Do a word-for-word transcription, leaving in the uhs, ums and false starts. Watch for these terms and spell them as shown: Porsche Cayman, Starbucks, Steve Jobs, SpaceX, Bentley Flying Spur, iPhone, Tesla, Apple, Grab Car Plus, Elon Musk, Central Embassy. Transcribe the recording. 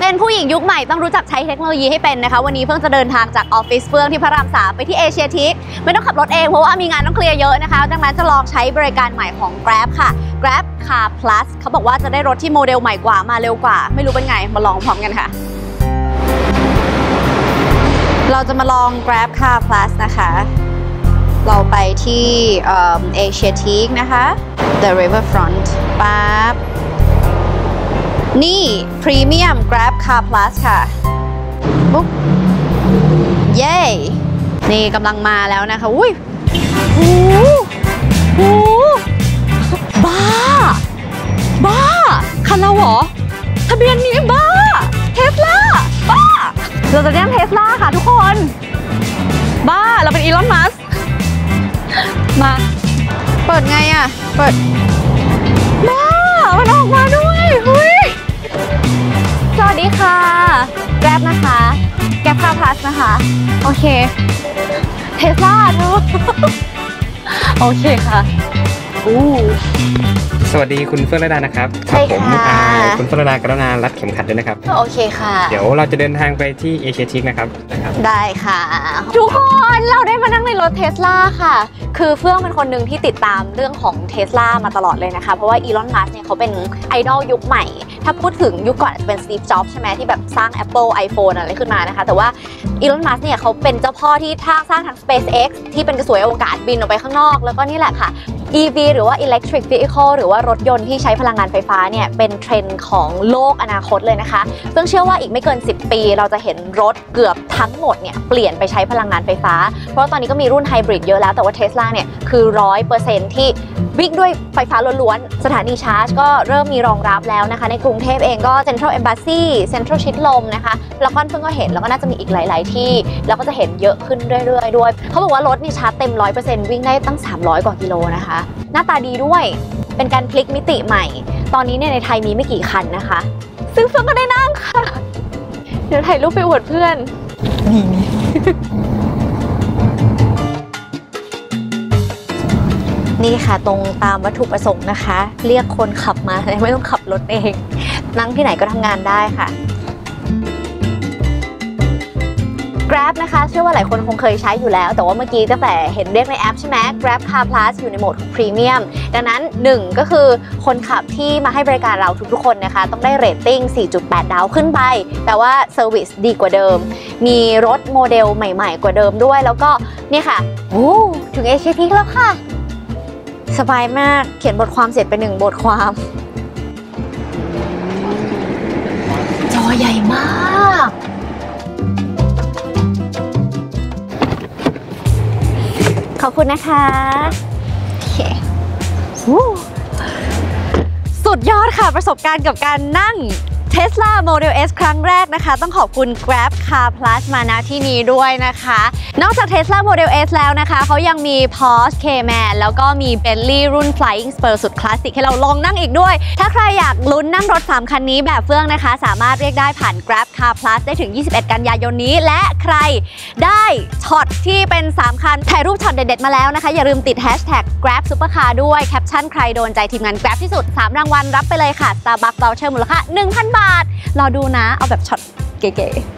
เป็นผู้หญิงยุคใหม่ต้องรู้จักใช้เทคโนโลยีให้เป็นนะคะวันนี้เพิ่งจะเดินทางจากออฟฟิศเฟื่องที่พระรามสามไปที่เอเชียทีคไม่ต้องขับรถเองเพราะว่ามีงานต้องเคลียร์เยอะนะคะดังนั้นจะลองใช้บริการใหม่ของ Grab ค่ะ Grab Car Plus เขาบอกว่าจะได้รถที่โมเดลใหม่กว่ามาเร็วกว่าไม่รู้เป็นไงมาลองพร้อมกันค่ะเราจะมาลอง Grab Car Plus นะคะเราไปที่เอเชียทีคนะคะ The Riverfront ปั๊บนี่ Premium Grab Car Plus ค่ะปุ๊บเย้นี่กำลังมาแล้วนะคะอุ้ยหูหูบ้าบ้าคันเราเหรอทะเบียนนี้บ้า Tesla บ้าเราจะเรียก Tesla ค่ะทุกคนบ้าเราเป็น Elon Musk มาเปิดไงอ่ะเปิดบ้ามันออกมาด้วยหุ้ยสวัสดีค่ะ Grab นะคะ Grab Car Plus นะคะโอเค Tesla เนอะโอเคค่ะอู้สวัสดีคุณเฟื่องระดานะครับใช่ค่ะคุณเฟื่องระดากรุณารัดเข็มขัดด้วยนะครับโอเคค่ะเดี๋ยวเราจะเดินทางไปที่เอเชียทีคนะครับได้ค่ะทุกคนเราได้มานั่งในรถเทสลาค่ะคือเฟื่องเป็นคนหนึ่งที่ติดตามเรื่องของเทสลามาตลอดเลยนะคะเพราะว่าอีลอน มัสก์เนี่ยเขาเป็นไอดอลยุคใหม่ถ้าพูดถึงยุคก่อนจะเป็น Steve Jobs ใช่ไหมที่แบบสร้าง Apple iPhone อะไรขึ้นมานะคะแต่ว่าอีลอน มัสก์เนี่ยเขาเป็นเจ้าพ่อที่สร้างทาง SpaceX ที่เป็นกระสวยอวกาศบินออกไปข้างนอกแล้วก็นี่แหละค่ะอี วี หรือว่า Electric Vehicle หรือว่ารถยนต์ที่ใช้พลังงานไฟฟ้าเนี่ยเป็นเทรนด์ของโลกอนาคตเลยนะคะเพิ่งเชื่อว่าอีกไม่เกินสิบปีเราจะเห็นรถเกือบทั้งหมดเนี่ยเปลี่ยนไปใช้พลังงานไฟฟ้าเพราะตอนนี้ก็มีรุ่นไฮบริดเยอะแล้วแต่ว่า Tesla เนี่ยคือ ร้อยเปอร์เซ็นต์ ที่วิ่งด้วยไฟฟ้าล้วนๆสถานีชาร์จก็เริ่มมีรองรับแล้วนะคะในกรุงเทพเองก็ Central Embassy Central ชิดลมนะคะแล้วก็เพิ่งก็เห็นแล้วก็น่าจะมีอีกหลายๆที่แล้วก็จะเห็นเยอะขึ้นเรื่อยๆด้วยเขาบอกว่ารถนี่ชาร์จเต็ม ร้อยเปอร์เซ็นต์ วิ่งได้ตั้งสามร้อยกว่ากิโลนะคะหน้าตาดีด้วยเป็นการพลิกมิติใหม่ตอนนี้เนี่ยในไทยมีไม่กี่คันนะคะซึ่งเฟื่องก็ได้นั่งค่ะเดี๋ยวถ่ายรูปไปอวดเพื่อนนี่นี่นี่ค่ะตรงตามวัตถุประสงค์นะคะเรียกคนขับมาไม่ต้องขับรถเองนั่งที่ไหนก็ทำงานได้ค่ะ Grab นะคะเชื่อว่าหลายคนคงเคยใช้อยู่แล้วแต่ว่าเมื่อกี้ตั้งแต่เห็นเรียกในแอปใช่ไหม Grab Car Plus อยู่ในโหมดของ Premium ดังนั้นหนึ่งก็คือคนขับที่มาให้บริการเราทุกๆคนนะคะต้องได้เรตติ้ง สี่จุดแปด ดาวขึ้นไปแต่ว่าเซอร์วิสดีกว่าเดิมมีรถโมเดลใหม่ๆกว่าเดิมด้วยแล้วก็นี่ค่ะโอ้ถึงเอเชียทีคแล้วค่ะสบายมากเขียนบทความเสร็จไปหนึ่งบทความจอใหญ่มากขอบคุณนะคะโอเคสุดยอดค่ะประสบการณ์กับการนั่ง Tesla Model S ครั้งแรกนะคะต้องขอบคุณ Grab Car Plus มาณที่นี้ด้วยนะคะนอกจาก Tesla Model S แล้วนะคะเขายังมี Porsche Cayman แล้วก็มี Bentley รุ่น Flying Spur สุดคลาสสิกให้เราลองนั่งอีกด้วยถ้าใครอยากลุ้นนั่งรถสามคันนี้แบบเฟื่องนะคะสามารถเรียกได้ผ่าน Grab Car Plus ได้ถึงยี่สิบเอ็ดกันยายนนี้และใครได้ช็อตที่เป็นสามคันถ่ายรูปช็อตเด็ดๆมาแล้วนะคะอย่าลืมติด Hashtag Grab Supercar ด้วยแคปชั่นใครโดนใจทีมงาน Grab ที่สุดสามรางวัลรับไปเลยค่ะ Starbucks Voucher มูลค่า หนึ่งพัน บาทรอดูนะเอาแบบช็อตเก๋ๆ